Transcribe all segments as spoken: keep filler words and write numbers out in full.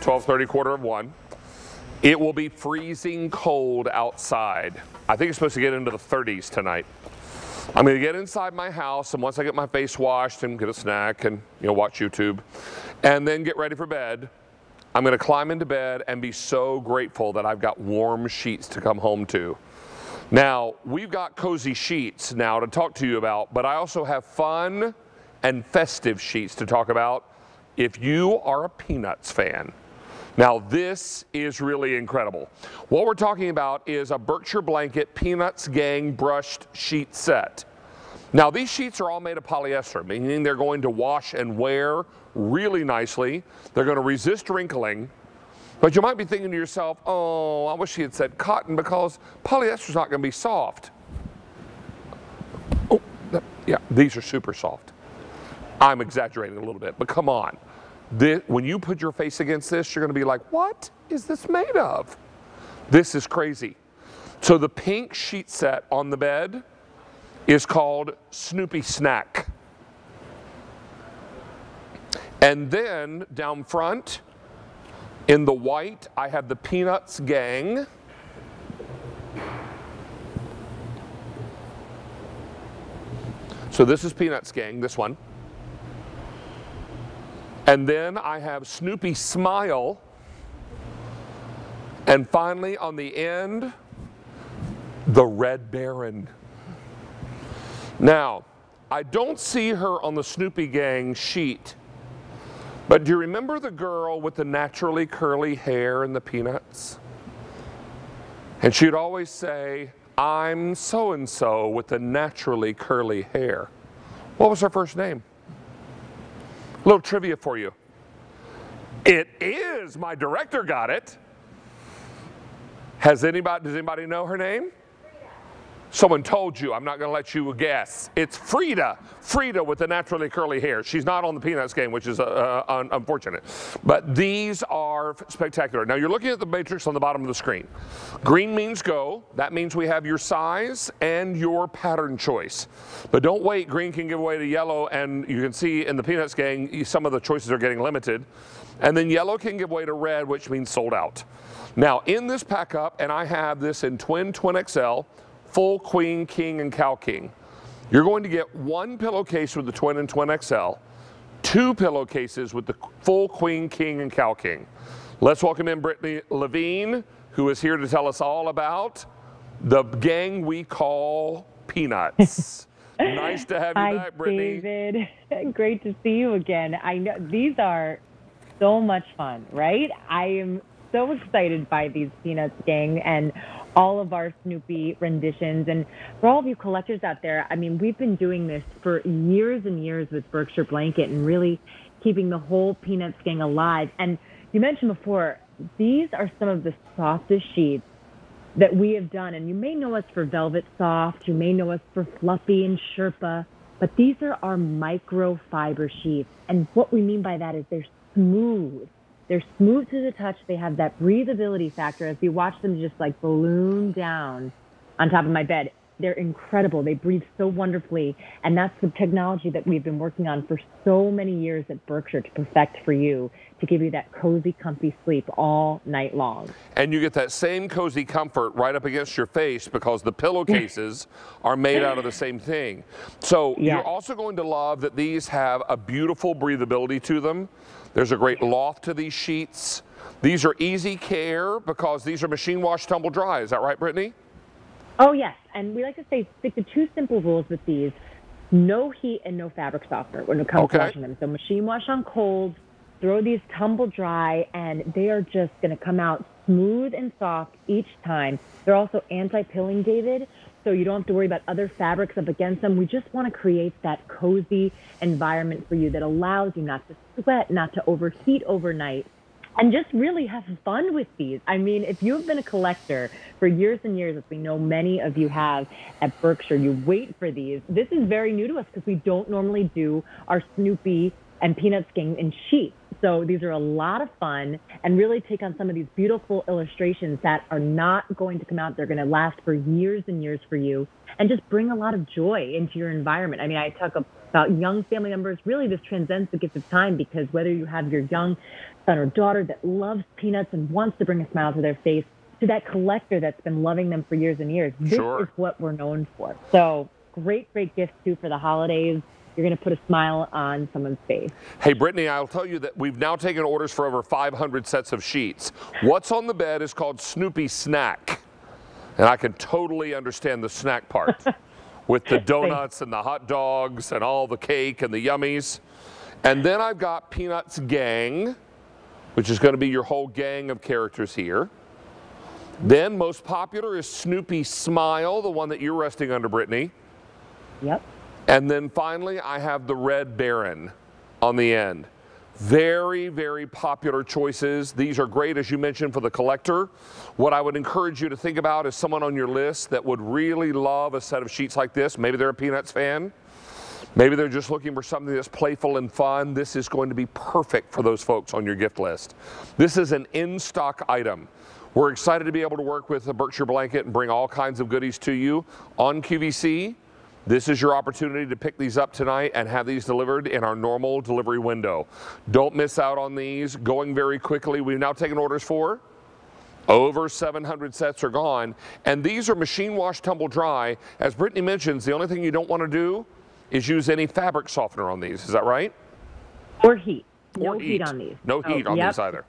twelve thirty, quarter of one. It will be freezing cold outside. I think it's supposed to get into the thirties tonight. I'm going to get inside my house, and once I get my face washed and get a snack and, you know, watch YouTube and then get ready for bed, I'm going to climb into bed and be so grateful that I've got warm sheets to come home to. Now, we've got cozy sheets now to talk to you about, but I also have fun and festive sheets to talk about if you are a Peanuts fan. Now, this is really incredible. What we're talking about is a Berkshire Blanket Peanuts Gang brushed sheet set. Now, these sheets are all made of polyester, meaning they're going to wash and wear really nicely. They're going to resist wrinkling. But you might be thinking to yourself, oh, I wish he had said cotton, because polyester's not going to be soft. Oh, yeah, these are super soft. I'm exaggerating a little bit, but come on. This, when you put your face against this, you're going to be like, what is this made of? This is crazy. So the pink sheet set on the bed is called Snoopy Snack. And then down front in the white, I have the Peanuts Gang. So this is Peanuts Gang, this one. And then I have Snoopy Smile. And finally, on the end, the Red Baron. Now, I don't see her on the Snoopy Gang sheet, but do you remember the girl with the naturally curly hair and the peanuts? And she'd always say, I'm so-and-so with the naturally curly hair. What was her first name? A little trivia for you. It is, my director got it. Has anybody, does anybody know her name? Frida. Someone told you, I'm not gonna let you guess. It's Frida, Frida with the naturally curly hair. She's not on the Peanuts game, which is uh, un unfortunate. But these are spectacular. Now you're looking at the matrix on the bottom of the screen. Green means go, that means we have your size and your pattern choice. But don't wait, green can give away to yellow, and you can see in the Peanuts gang, some of the choices are getting limited. And then yellow can give way to red, which means sold out. Now in this pack up, and I have this in twin, twin X L, full queen, king, and cow king. You're going to get one pillowcase with the twin and twin X L, two pillowcases with the full queen, king, and cow king. Let's welcome in Brittany Levine, who is here to tell us all about the gang we call Peanuts. Nice to have you Hi, back, Brittany. David, great to see you again. I know these are so much fun, right? I am so excited by these Peanuts gang and all of our Snoopy renditions. And for all of you collectors out there, I mean, we've been doing this for years and years with Berkshire Blanket and really keeping the whole Peanuts gang alive. And you mentioned before, these are some of the softest sheets that we have done. And you may know us for Velvet Soft, you may know us for Fluffy and Sherpa, but these are our microfiber sheets. And what we mean by that is they're smooth. They're smooth to the touch. They have that breathability factor. As you watch them just like balloon down on top of my bed, they're incredible. They breathe so wonderfully. And that's the technology that we've been working on for so many years at Berkshire to perfect for you, to give you that cozy, comfy sleep all night long. And you get that same cozy comfort right up against your face because the pillowcases are made out of the same thing. So yeah. You're also going to love that these have a beautiful breathability to them. There's a great loft to these sheets. These are easy care because these are machine wash, tumble dry. Is that right, Brittany? Oh, yes. And we like to say stick to two simple rules with these. No heat and no fabric softener when it comes okay. to washing them. So machine wash on cold, throw these tumble dry, and they are just going to come out smooth and soft each time. They're also anti-pilling, David, so you don't have to worry about other fabrics up against them. We just want to create that cozy environment for you that allows you not to sweat, not to overheat overnight, and just really have fun with these. I mean, if you've been a collector for years and years, as we know many of you have at Berkshire, you wait for these. This is very new to us because we don't normally do our Snoopy and Peanuts gang in sheets. So these are a lot of fun and really take on some of these beautiful illustrations that are not going to come out. They're going to last for years and years for you and just bring a lot of joy into your environment. I mean, I took a about young family members. Really, this transcends the gift of time, because whether you have your young son or daughter that loves Peanuts and wants to bring a smile to their face, to that collector that's been loving them for years and years, this sure. is what we're known for. So great, great gifts, too, for the holidays. You're going to put a smile on someone's face. Hey, Brittany, I'll tell you that we've now taken orders for over five hundred sets of sheets. What's on the bed is called Snoopy Snack. And I can totally understand the snack part with the donuts and the hot dogs and all the cake and the yummies. And then I've got Peanuts Gang, which is going to be your whole gang of characters here. Then most popular is Snoopy Smile, the one that you're resting under, Brittany. Yep. And then finally, I have the Red Baron on the end. Very, very popular choices. These are great, as you mentioned, for the collector. What I would encourage you to think about is someone on your list that would really love a set of sheets like this. Maybe they're a Peanuts fan. Maybe they're just looking for something that's playful and fun. This is going to be perfect for those folks on your gift list. This is an in-stock item. We're excited to be able to work with the Berkshire Blanket and bring all kinds of goodies to you on Q V C. This is your opportunity to pick these up tonight and have these delivered in our normal delivery window. Don't miss out on these. Going very quickly. We've now taken orders for over seven hundred sets are gone. And these are machine wash, tumble dry. As Brittany mentions, the only thing you don't want to do is use any fabric softener on these. Is that right? Or heat. Or no heat. heat on these. No oh, heat on yep. these either.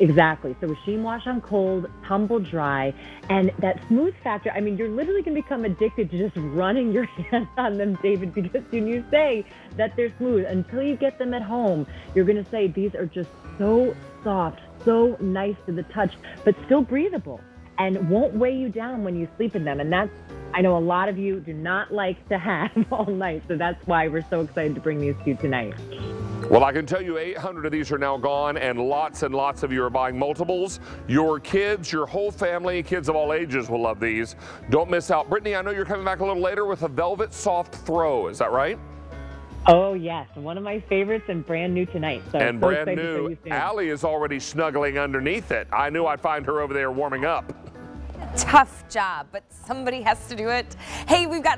Exactly. So machine wash on cold, tumble dry, and that smooth factor. I mean, you're literally going to become addicted to just running your hands on them, David, because when you say that they're smooth, until you get them at home, you're going to say these are just so soft, so nice to the touch, but still breathable and won't weigh you down when you sleep in them. And that's, I know a lot of you do not like to have all night. So that's why we're so excited to bring these to you tonight. Well, I can tell you eight hundred of these are now gone, and lots and lots of you are buying multiples. Your kids, your whole family, kids of all ages will love these. Don't miss out. Brittany, I know you're coming back a little later with a velvet soft throw. Is that right? Oh, yes. One of my favorites and brand new tonight. So and so brand new. Allie is already snuggling underneath it. I knew I'd find her over there warming up. Tough job, but somebody has to do it. Hey, we've got